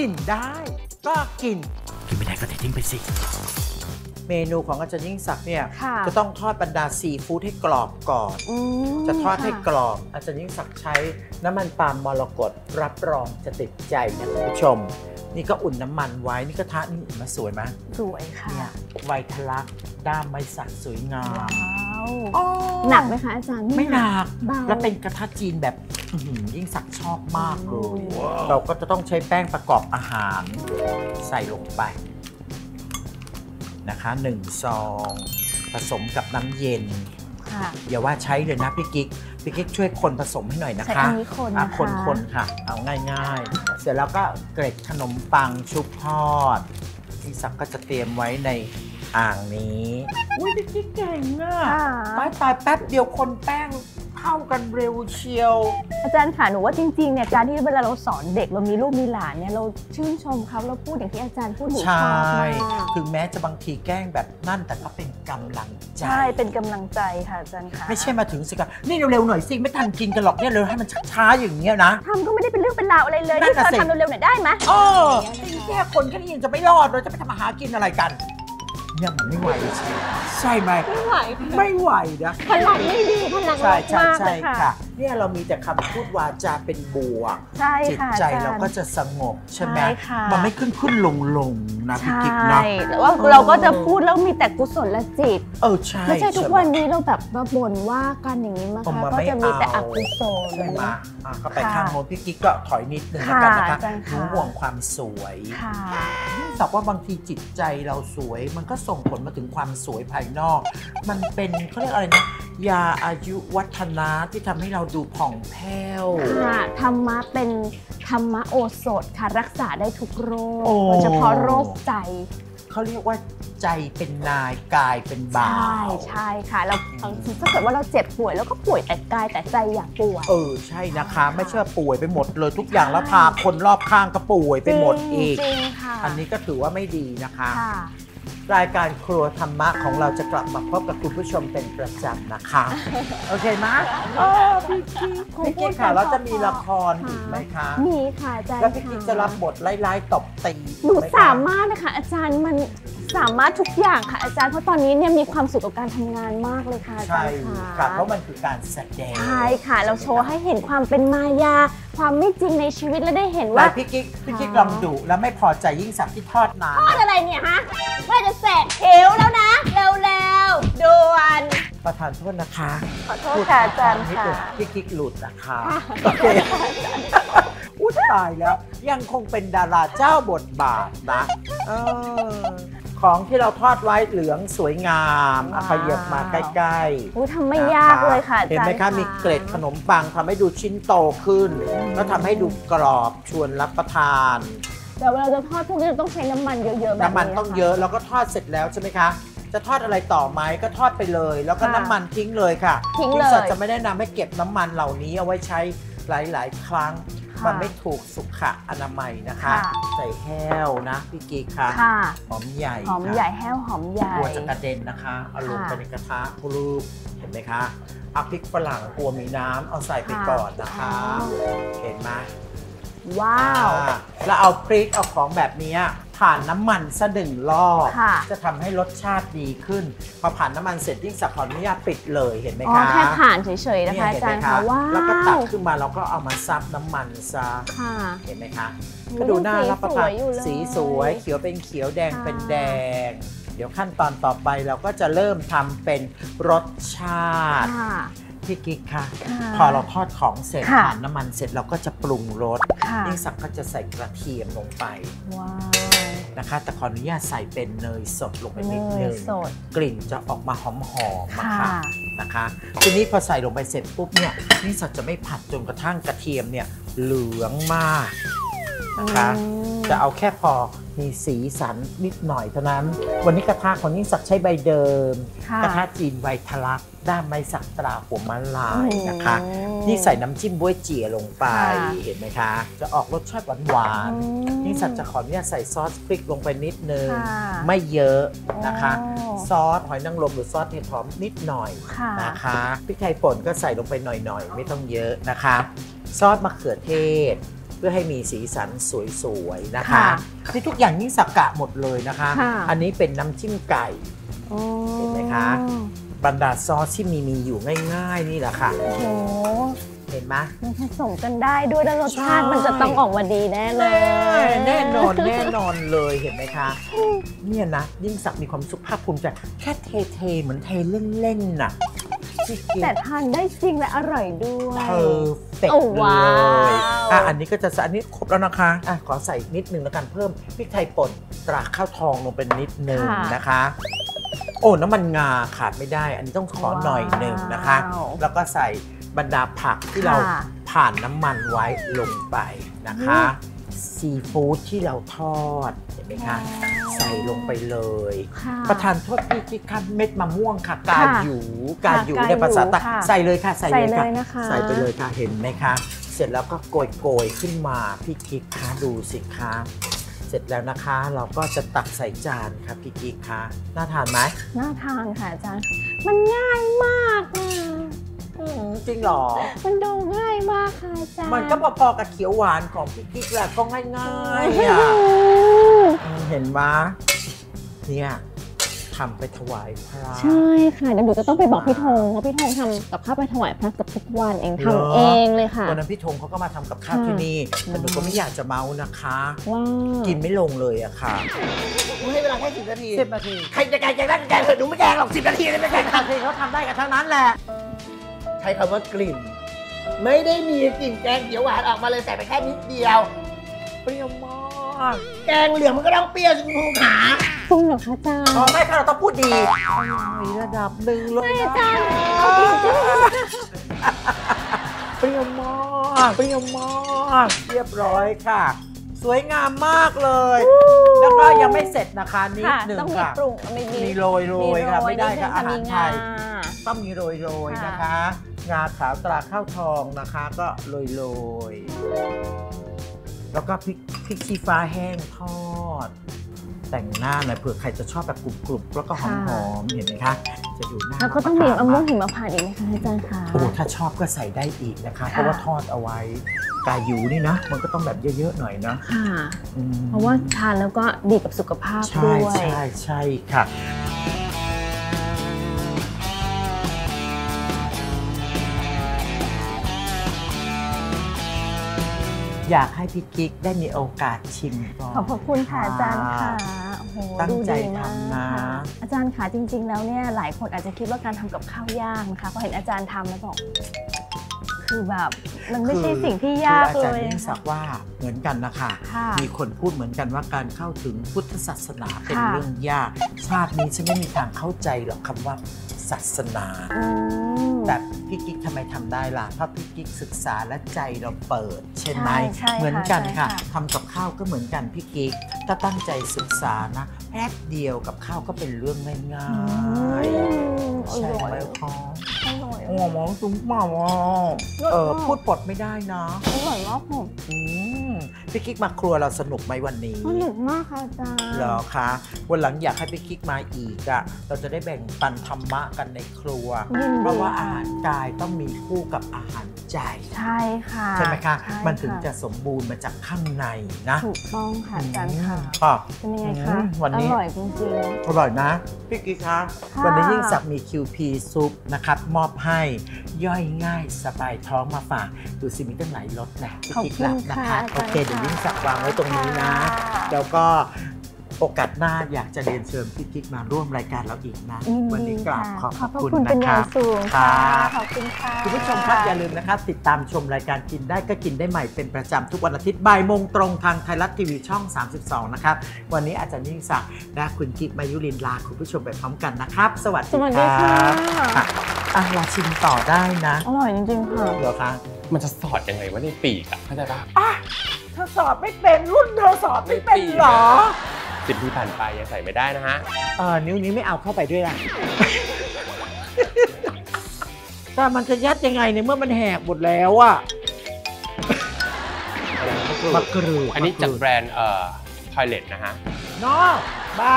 กินได้ก็กินไม่ได้ก็ทิ้งไปสิเมนูของอาจารย์ยิ่งศักดิ์เนี่ยจะต้องทอดบรรดาซีฟู้ดให้กรอบก่อนจะทอดให้กรอบอาจารย์ยิ่งศักดิ์ใช้น้ำมันปาล์มมรกตรับรองจะติดใจนะคุณผู้ชมนี่ก็อุ่นน้ำมันไว้นี่กระทะนี่อุ่นมาสวยไหมสวยค่ะไวทะลักด้ามไม้สักสวยงามหนักไหมคะอาจารย์ไม่หนักแล้วเป็นกระทะจีนแบบยิ่งศักดิ์ชอบมากเลยเราก็จะต้องใช้แป้งประกอบอาหารใส่ลงไปนะคะ1ซองผสมกับน้ำเย็นอย่าว่าใช้เลยนะพี่กิ๊กช่วยคนผสมให้หน่อยนะคะคนค่ะเอาง่ายๆเสร็จแล้วก็เกล็ดขนมปังชุบทอดพี่ศักดิ์ก็จะเตรียมไว้ในอ่างนี้อุ้ยพี่กิ๊กเก่งอ่ะตายแป๊บเดียวคนแป้งเข้ากันเร็วเชียวอาจารย์ค่ะหนูว่าจริงๆเนี่ยการที่เวลาเราสอนเด็กเรามีลูกมีหลานเนี่ยเราชื่นชมเขาเราพูดอย่างที่อาจารย์พูดถูกต้องใช่ถึงแม้จะบางทีแกล้งแบบนั่นแต่ก็เป็นกำลังใจใช่เป็นกำลังใจค่ะอาจารย์ค่ะไม่ใช่มาถึงสิค่ะนี่เร็วๆหน่อยสิไม่ทันกินกันหรอกเนี่ยเลยให้มันช้าๆอย่างเงี้ยนะทำก็ไม่ได้เป็นเรื่องเป็นราวอะไรเลยที่เราทำเร็วๆหน่อยได้ไหมแค่คนแค่นี้ยังจะไม่รอดเราจะไปทำอาหารกินอะไรกันเนี่ยมันไม่ไหวใช่ไหมไม่ไหวนะพลังไม่ดีพลังมากใช่ค่ะเนี่ยเรามีแต่คำพูดวาจาเป็นบวกจิตใจเราก็จะสงบใช่ไหมมันไม่ขึ้นลงนะพี่กิ๊กนะแต่ว่าเราก็จะพูดแล้วมีแต่กุศลจิตใช่ไม่ใช่ทุกวันนี้เราแบบมาบ่นว่ากันอย่างนี้มาก็จะมีแต่อกุศลใช่ไหมก็ไปข้างโน้นพี่กิ๊กก็ถอยนิดนึงแล้วกันนะคะห่วงความสวยแต่ว่าบางทีจิตใจเราสวยมันก็ส่งผลมาถึงความสวยภายนอกมันเป็นเขาเรียกอะไรนะยาอายุวัฒนะที่ทำให้เราดูผ่องแผ้วค่ะธรรมะเป็นธรรมโอสถค่ะรักษาได้ทุกโรคโดยเฉพาะโรคใจเขาเรียกว่าใจเป็นนายกายเป็นบ่าวใช่ค่ะเราถ้าเกิดว่าเราเจ็บป่วยแล้วก็ป่วยแต่กายแต่ใจอย่าป่วยใช่นะคะไม่เชื่อป่วยไปหมดเลยทุกอย่างแล้วพาคนรอบข้างก็ป่วยไปหมดอีกอันนี้ก็ถือว่าไม่ดีนะคะรายการครัวธรรมะของเราจะกลับมาพบกับคุณผู้ชมเป็นประจำนะคะโอเคไหมพี่กิ๊กค่ะแล้วจะมีละครอีกไหมคะมีค่ะอาจารย์แล้วพี่กิ๊กจะรับบทไล่ๆตบตีหนูสามารถนะคะอาจารย์มันสามารถทุกอย่างค่ะอาจารย์เพราะตอนนี้เนี่ยมีความสุขกับการทำงานมากเลยค่ะอาจารย์ค่ะเพราะมันคือการแสดงใช่ค่ะเราโชว์ให้เห็นความเป็นมายาความไม่จริงในชีวิตและได้เห็นว่าพี่กิ๊กลองดูแล้วไม่พอใจยิ่งสักที่ทอดนานทอดอะไรเนี่ยฮะว่าจะเสร็จเอวแล้วนะเร็วด่วนประธานโทษนะคะขอโทษค่ะอาจารย์ค่ะพี่กิ๊กหลุดนะคะอุ๊ยตายแล้วยังคงเป็นดาราเจ้าบทบาทนะของที่เราทอดไว้เหลืองสวยงามขยับมาใกล้ๆทำไม่ยากเลยค่ะเห็นไหมคะมีเกล็ดขนมปังทำให้ดูชิ้นโตขึ้นแล้วทำให้ดูกรอบชวนรับประทานแต่เวลาจะทอดพวกนี้ต้องใช้น้ำมันเยอะๆแบบน้ำมันต้องเยอะแล้วก็ทอดเสร็จแล้วใช่ไหมคะจะทอดอะไรต่อไหมก็ทอดไปเลยแล้วก็น้ำมันทิ้งเลยค่ะทิ้งเลยจะไม่แนะนำให้เก็บน้ำมันเหล่านี้เอาไว้ใช้หลายๆครั้งมันไม่ถูกสุขอนามัยนะคะใส่แห้วนะพี่กีค่ะหอมใหญ่แห้วหอมใหญ่กลัวจะกระเด็นนะคะเอาลงไปในกระทะกรูปเห็นไหมคะเอาพริกฝรั่งกลัวมีน้ำเอาใส่ไปก่อนนะคะเห็นไหมว้าวแล้วเอาพริกเอาของแบบนี้ผ่านน้ำมันซะ1 รอบจะทำให้รสชาติดีขึ้นพอผ่านน้ำมันเสร็จยิ่งสับขออนุญาตปิดเลยเห็นไหมคะแค่ผ่านเฉยๆนะคะอาจารย์คะแล้วก็ตักขึ้นมาเราก็เอามาซับน้ำมันซะเห็นไหมคะก็ดูน่ารับประทานสีสวยเขียวเป็นเขียวแดงเป็นแดงเดี๋ยวขั้นตอนต่อไปเราก็จะเริ่มทำเป็นรสชาติพี่กิ๊กค่ะพอเราทอดของเสร็จผ่านน้ำมันเสร็จเราก็จะปรุงรสยิ่งสักก็จะใส่กระเทียมลงไปนะคะแต่ขออนุญาตใส่เป็นเนยสดลงไปนิดนึงกลิ่นจะออกมาหอมๆนะคะทีนี้พอใส่ลงไปเสร็จปุ๊บเนี่ยยิ่งสักจะไม่ผัดจนกระทั่งกระเทียมเนี่ยเหลืองมากนะคะจะเอาแค่พอมีสีสันนิดหน่อยเท่านั้นวันนี้กระทะของยิ่งศักดิ์ใช้ใบเดิมกระทะจีนไวทะลักด้ามไม้สักตราหัวม้าลายนะคะนี่ใส่น้ำจิ้มบ๊วยเจี๋ยลงไปเห็นไหมคะจะออกรสชาติหวานๆยิ่งศักดิ์จะขอเนี่ยใส่ซอสพริกลงไปนิดนึงไม่เยอะนะคะซอสหอยนางรมหรือซอสเห็ดหอมนิดหน่อยนะคะพริกไทยป่นก็ใส่ลงไปหน่อยๆไม่ต้องเยอะนะคะซอสมะเขือเทศ พื่อให้มีสีสันสวยๆนะคะที่ทุกอย่างนี่สักกะหมดเลยนะคะอันนี้เป็นน้ำจิ้มไก่เห็นไหมคะบรรดาซอสที่มีอยู่ง่ายๆนี่แหละค่ะโอ้โหเห็นไหมมันผสมกันได้ด้วยแล้วรสชาติมันจะต้องออกมาดีแน่เลยแน่นอนเลยเห็นไหมคะเนี่ยนะยิ่งสักมีความสุขภาพภูมิใจแค่เทเหมือนเทเล่นๆน่ะแต่ทานได้จริงและอร่อยด้วยเสร็จเลยอันนี้ก็จะอันนี้ครบแล้วนะคะขอใส่นิดนึงแล้วกันเพิ่มพริกไทยป่นตราข้าวทองลงเป็นนิดนึงนะคะโอ้น้ำมันงาขาดไม่ได้อันนี้ต้องขอหน่อยหนึ่งนะคะแล้วก็ใส่บรรดาผักที่เราผ่านน้ำมันไว้ลงไปนะคะซีฟู้ดที่เราทอดเห็นไหมคะใส่ลงไปเลยประทานโทษพี่ที่คั้นเม็ดมะม่วงค่ะกาหยูในภาษาใต้ใส่เลยค่ะใส่ไปเลยค่ะเห็นไหมคะเสร็จแล้วก็โกยขึ้นมาพี่คิกคะดูสิคะเสร็จแล้วนะคะเราก็จะตักใส่จานค่ะพี่กิ๊กค่ะน่าทานไหมน่าทานค่ะอาจารย์มันง่ายมากจริงหรอมันดูง่ายมากค่ะอาจารย์มันก็พอๆกับเขียวหวานของพี่กิ๊กแหละก็ง่ายๆเห็นไหมเนี่ยทำไปถวายพระใช่ค่ะเดี๋ยวหนูจะต้องไปบอกพี่ธงเพราะพี่ธงทำกับข้าวไปถวายพระกับทุกวันเองทำเองเลยค่ะวันนั้นพี่ธงเขาก็มาทำกับข้าวที่นี่แต่หนูก็ไม่อยากจะเมานะคะว่ากินไม่ลงเลยอะค่ะให้เวลาแค่10 นาที10 นาทีใครจะแกงได้แกงเถอะหนูไม่แกงหรอก10 นาทีเลยไม่แกงค่ะคือเขาทำได้กันทั้งนั้นแหละใช้คำว่ากลิ่นไม่ได้มีกลิ่นแกงเขียวหวานออกมาเลยแต่ไปแค่นิดเดียวเปรี้ยวมากแกงเหลืองมันก็ต้องเปรี้ยวจนงูขาปรุงหรอคะอาจารย์อ๋อไม่ค่ะเราต้องพูดดีระดับหนึ่งเลยอาจารย์เปรี้ยวมากเรียบร้อยค่ะสวยงามมากเลยแล้วก็ยังไม่เสร็จนะคะนิดหนึ่งค่ะต้องมีปรุงมีโรยค่ะไม่ได้ค่ะอาหารไทยต้องมีโรยนะคะงาขาวตราข้าวทองนะคะก็โรยแล้วก็พริกชี้ฟ้าแห้งทอดแต่งหน้าหน่อยเผื่อใครจะชอบแบบกรุบๆแล้วก็หอมๆเห็นไหมคะจะอยู่หน้าแล้วก็ต้องมีมะม่วงหิมพานต์อีกนะคะอาจารย์คะโอ้ถ้าชอบก็ใส่ได้อีกนะคะเพราะว่าทอดเอาไว้กายูนี่นะมันก็ต้องแบบเยอะๆหน่อยนะค่ะเพราะว่าทานแล้วก็ดีกับสุขภาพด้วยใช่ค่ะอยากให้พี่กิ๊กได้มีโอกาสชิมขอบคุณค่ะอาจารย์ค่ะตั้งใจทำนะอาจารย์ค่ะจริงๆแล้วเนี่ยหลายคนอาจจะคิดว่าการทำกับข้าวยากนะคะพอเห็นอาจารย์ทำแล้วบอกคือแบบมันไม่ใช่สิ่งที่ยากเลยอาจารย์ยิ่งศักดิ์ว่าเหมือนกันนะคะมีคนพูดเหมือนกันว่าการเข้าถึงพุทธศาสนาเป็นเรื่องยากชาตินี้ฉันไม่มีทางเข้าใจหรอกคำว่าศาสนาแต่พี่กิ๊กทำไมทำได้ล่ะเพราะพี่กิ๊กศึกษาและใจเราเปิดใช่ไหมเหมือนกันค่ะทำกับข้าวก็เหมือนกันพี่กิ๊กถ้าตั้งใจศึกษานะแป๊บเดียวกับข้าวก็เป็นเรื่องง่ายๆใช่ไหมคะโอ้หมอสุกมากพูดปลดไม่ได้นะอร่อยมากผมพี่กิ๊กมาครัวเราสนุกไหมวันนี้สนุกมากค่ะอาจารย์เหรอคะวันหลังอยากให้พี่กิ๊กมาอีกอะเราจะได้แบ่งปันธรรมะกันในครัวเพราะว่าอาหารกายต้องมีคู่กับอาหารใจใช่ค่ะใช่ไหมคะมันถึงจะสมบูรณ์มาจากข้างในนะถูกต้องค่ะอาจารย์ค่ะเป็นยังไงคะวันนี้อร่อยจริงๆอร่อยนะพี่กิ๊กคะวันนี้ยิ่งศักดิ์มี QP ซุปนะครับมอบให้ย่อยง่ายสบายท้องมาฝากดูซิมีตั้งหลายรสนะพี่กิ๊กรับนะคะโอเคเดี๋ยวยิ่งศักดิ์วางไว้ตรงนี้นะแล้วก็โอกาสหน้าอยากจะเรียนเชิญพี่กิ๊กมาร่วมรายการเราอีกนะวันนี้กราบขอบคุณนะคะขอบคุณค่ะคุณผู้ชมครับอย่าลืมนะคะติดตามชมรายการกินได้ก็กินได้ใหม่เป็นประจำทุกวันอาทิตย์บ่ายโมงตรงทางไทยรัฐทีวีช่อง32นะครับวันนี้อาจารย์ยิ่งศักดิ์และคุณกิ๊กมายุรินทร์ลาคุณผู้ชมไปพร้อมกันนะครับสวัสดีค่ะเราชิมต่อได้นะอร่อยจริงๆค่ะเหรอคะมันจะสอดยังไงวะในปีกอะเข้าใจปะเธอสอดไม่เป็นรุ่นเธอสอดไม่เป็นหรอ10 ปีผ่านไปยังใส่ไม่ได้นะฮะนิ้วนี้ไม่เอาเข้าไปด้วยล่ะแต่มันจะยัดยังไงเนี่ยเมื่อมันแหกหมดแล้วอะมะกรูดอันนี้จากแบรนด์ทอยเล็ตนะฮะน้อบ้า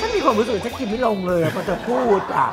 ฉันมีความรู้สึกฉันกินไม่ลงเลยพอจะพูดอะ